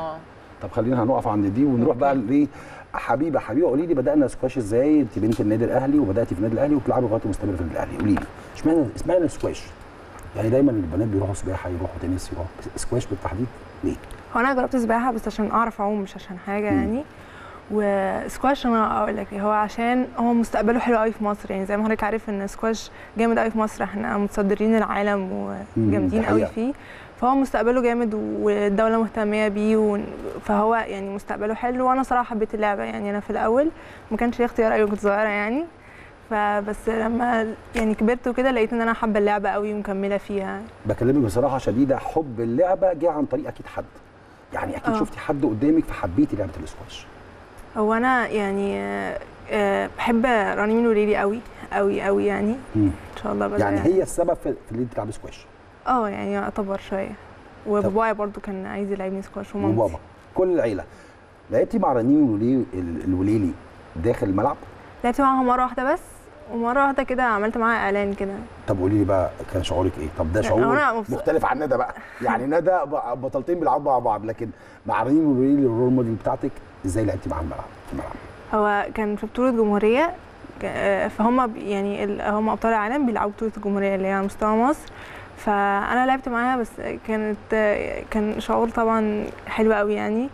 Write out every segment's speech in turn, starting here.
منها. طب خلينا هنقف عند دي ونروح بقى ليه حبيبه حبيبه. قولي لي بدانا سكواش ازاي؟ انت بنت النادي الاهلي وبداتي في النادي الاهلي وبتلعبي لغايه مستمره في النادي الاهلي. قولي لي اشمعنى سكواش؟ يعني دايما البنات بيروحوا سباحه يروحوا تنس يروحوا سكواش بالتحديد ليه؟ هو انا جربت سباحه بس عشان اعرف اعوم مش عشان حاجه يعني. وسكواش انا اقول لك هو عشان هو مستقبله حلو قوي في مصر، يعني زي ما حضرتك عارف ان سكواش جامد قوي في مصر، احنا متصدرين العالم وجامدين قوي فيه، فهو مستقبله جامد والدوله مهتميه بيه، فهو يعني مستقبله حلو. وانا صراحه حبيت اللعبه، يعني انا في الاول ما كانش لي اختيار قوي، كنت صغيره يعني، فبس لما يعني كبرت وكده لقيت ان انا حابه اللعبه قوي ومكمله فيها. بكلمك بصراحه شديده، حب اللعبه جه عن طريق اكيد حد، يعني اكيد شفتي حد قدامك فحبيتي لعبه الاسكواش. هو انا يعني بحب رنين وليلي قوي قوي قوي يعني. ان شاء الله بقى يعني هي السبب في اللي انت بتلعبي سكواش؟ يعني يعتبر شويه، وبابايا برضو كان عايز يلعبني سكواش ومامتي وبابا كل العيله. لعبتي مع رنين الوليلي داخل الملعب؟ لعبت معاها مره واحده بس، ومره واحده كده عملت معاها اعلان كده. طب قولي لي بقى كان شعورك ايه؟ طب ده شعور مختلف عن ندى بقى، يعني ندى بطلتين بيلعبوا مع بعض، لكن مع رنين وليلي الرول موديل بتاعتك ازاي لعبتي معاهم في الملعب؟ هو كان في بطوله جمهوريه، فهم يعني هم ابطال العالم بيلعبوا بطوله الجمهوريه اللي هي على مستوى مصر، فانا لعبت معاها بس كان شعور طبعا حلو قوي يعني،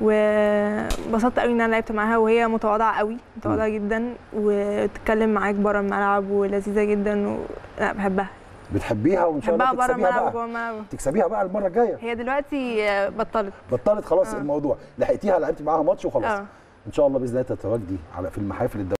وبسطت قوي ان انا لعبت معاها، وهي متواضعه قوي، متواضعه جدا، وتتكلم معاك بره الملعب ولذيذه جدا لا بحبها. بتحبيها وان شاء الله تكسبيها بقى المره الجايه. هي دلوقتي بطلت خلاص الموضوع، لحقتيها لعبتي معاها ماتش وخلاص. ان شاء الله باذن الله تتواجدي على في المحافل الدوليه.